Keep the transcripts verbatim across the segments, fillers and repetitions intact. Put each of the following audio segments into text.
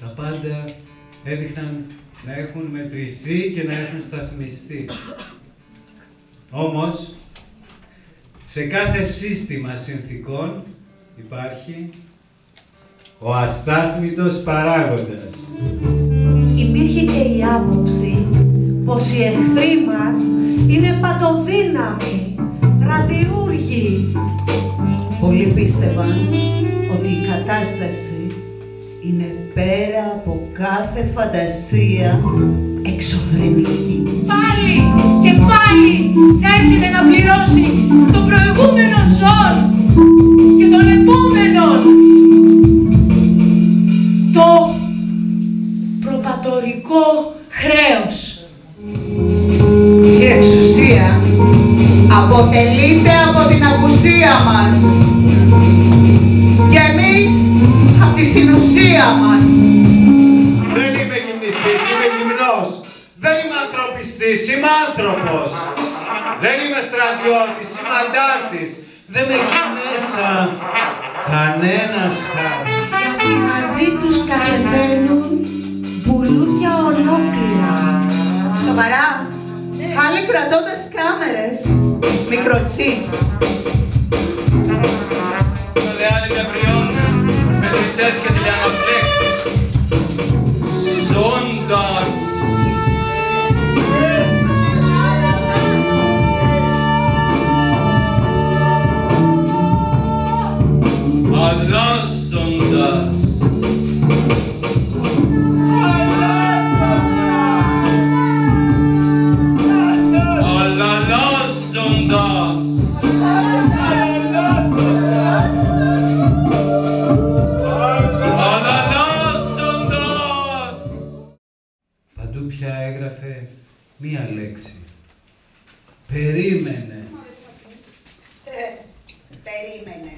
τα πάντα έδειχναν να έχουν μετρηθεί και να έχουν σταθμιστεί. Όμως, σε κάθε σύστημα συνθήκων υπάρχει ο αστάθμητος παράγοντας. Υπήρχε και η άποψη πως οι εχθροί μας είναι παντοδύναμοι, ραδιούργοι. Πολλοί πίστευαν ότι η κατάσταση είναι πέρα από κάθε φαντασία εξωφρενική. Πάλι και πάλι θα έρχεται να πληρώσει τον προηγούμενο ζών και τον επόμενο. Το προπατορικό χρέος. Η εξουσία αποτελείται από την απουσία μας και εμείς από τη συνουσία μας. Δεν είμαι γυμνιστής, είμαι γυμνός. Δεν είμαι ανθρωπιστής, είμαι άνθρωπος. Δεν είμαι στρατιώτης, είμαι αντάρτης. Δεν με έχει μέσα κανένας χάρτης. Γιατί μαζί τους κατεβαίνουν πουλούρια ολόκληρα. Σοβαρά, άλλοι κρατώντας κάμερες, μικροτσί. Και τηλεαναπλέξεις ζώντας. Αλλάζοντας. Αλλάζοντας. Μία λέξη. Περίμενε. Ε, περίμενε.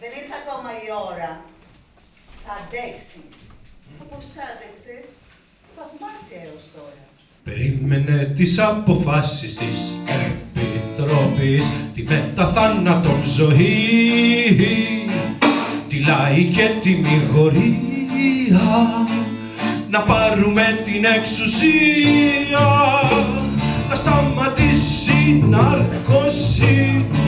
Δεν ήρθε ακόμα η ώρα. Θα αντέξεις. Όπως άντεξες, θαυμάσια έως τώρα. Περίμενε τις αποφάσεις της Επιτροπής, τη μεταθάνατον ζωή, τη λαή και τη μηγορία. Να πάρουμε την εξουσία, να σταματήσει η ναρκωσία.